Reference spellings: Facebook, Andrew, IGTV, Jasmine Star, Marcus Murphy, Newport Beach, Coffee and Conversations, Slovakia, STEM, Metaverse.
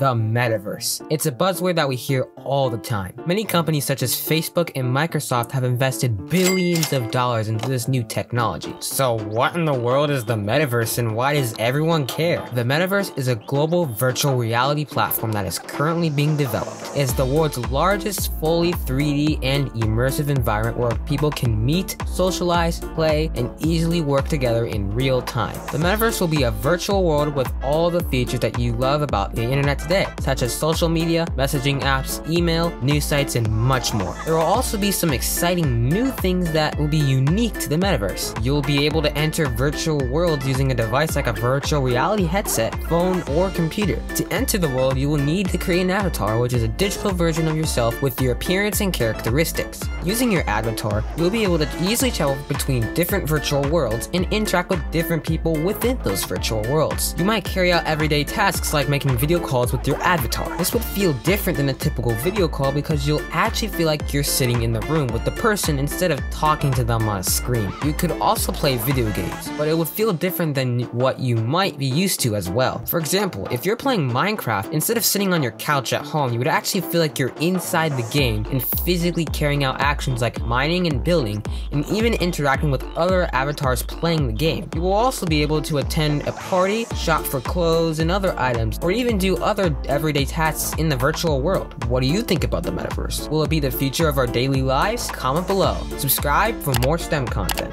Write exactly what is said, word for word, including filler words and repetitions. the metaverse. It's a buzzword that we hear all the time. Many companies such as Facebook and Microsoft have invested billions of dollars into this new technology. So what in the world is the metaverse, and why does everyone care? The metaverse is a global virtual reality platform that is currently being developed. It's the world's largest fully three D and immersive environment where people can meet, socialize, play, and easily work together in real time. The metaverse will be a virtual world with all the features that you love about the internet today, such as social media, messaging apps, email, news sites, and much more. There will also be some exciting new things that will be unique to the metaverse. You'll be able to enter virtual worlds using a device like a virtual reality headset, phone, or computer. To enter the world, you will need to create an avatar, which is a digital version of yourself with your appearance and characteristics. Using your avatar, you'll be able to easily travel between different virtual worlds and interact with different people within those virtual worlds. You might carry out everyday tasks like making video calls with your avatar. This will feel different than a typical video call because you'll actually feel like you're sitting in the room with the person instead of talking to them on a screen. You could also play video games, but it would feel different than what you might be used to as well. For example, if you're playing Minecraft, instead of sitting on your couch at home, you would actually feel like you're inside the game and physically carrying out actions like mining and building, and even interacting with other avatars playing the game. You will also be able to attend a party, shop for clothes and other items, or even do other everyday tasks in the virtual world. What do you think about the metaverse? Will it be the future of our daily lives? Comment below. Subscribe for more STEM content.